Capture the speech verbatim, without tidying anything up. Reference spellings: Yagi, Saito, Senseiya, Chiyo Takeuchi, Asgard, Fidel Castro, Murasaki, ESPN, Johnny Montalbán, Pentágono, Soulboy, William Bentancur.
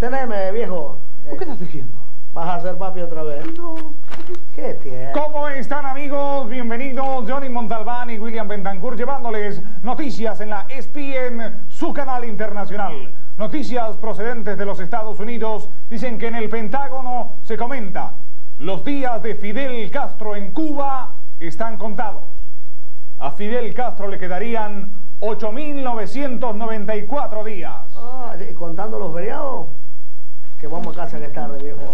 Teneme, viejo. ¿Por qué estás tejiendo? ¿Vas a hacer papi otra vez? No. ¿Qué tienes? ¿Cómo están, amigos? Bienvenidos Johnny Montalbán y William Bentancur, llevándoles noticias en la E S P N, su canal internacional. Noticias procedentes de los Estados Unidos dicen que en el Pentágono se comenta: los días de Fidel Castro en Cuba están contados. A Fidel Castro le quedarían ocho mil novecientos noventa y cuatro días. Ah, ¿y contando los feriados? Que vamos a casa que es tarde, viejo.